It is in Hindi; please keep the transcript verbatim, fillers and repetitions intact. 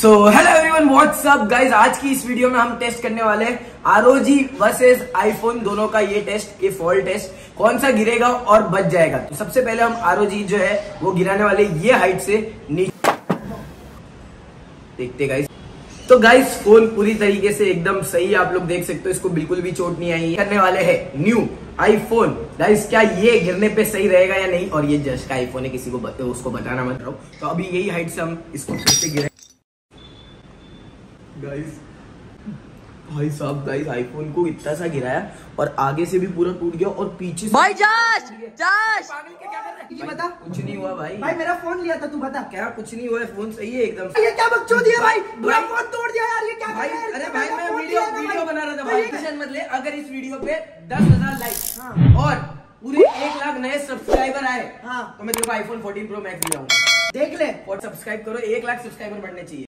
सो hello everyone, what's up guys. आज की इस वीडियो में हम टेस्ट करने वाले हैं R O G versus iPhone, दोनों का ये टेस्ट, ये फॉल टेस्ट, कौन सा गिरेगा और बच जाएगा। तो सबसे पहले हम आर ओ जी जो है वो गिराने वाले ये हाइट से नीचे देखते गाइस। तो गाइस फोन पूरी तरीके से एकदम सही है, आप लोग देख सकते हो, इसको बिल्कुल भी चोट नहीं आई। करने वाले है न्यू आईफोन गाइस, क्या ये गिरने पे सही रहेगा या नहीं। और ये जस्ट का आईफोन है, किसी को बत, उसको बताना मत रहो। तो अभी यही हाइट से हम इसको फिर से गिरा गाइस। भाई साहब गाइस, आईफोन को इतना सा गिराया और आगे से भी पूरा टूट गया और पीछे से भाई जाश जाश पागल के क्या कर रहा है। ये बता कुछ नहीं हुआ भाई। भाई मेरा फोन लिया था, तू बता क्या कुछ नहीं हुआ है, फोन सही है एकदम। ये क्या बकचोदी है भाई, पूरा फोन तोड़ दिया यार, ये क्या कर रहा है। अरे भाई मैं वीडियो वीडियो बना रहा था भाई। टेंशन मत ले, अगर इस वीडियो पे दस हज़ार लाइक और पूरे एक लाख नए सब्सक्राइबर आए तो मैं तेरे को आईफोन फोर्टीन प्रो मैक्स दिलाऊंगा। देख ले और सब्सक्राइब करो, एक लाख सब्सक्राइबर बढ़ने चाहिए।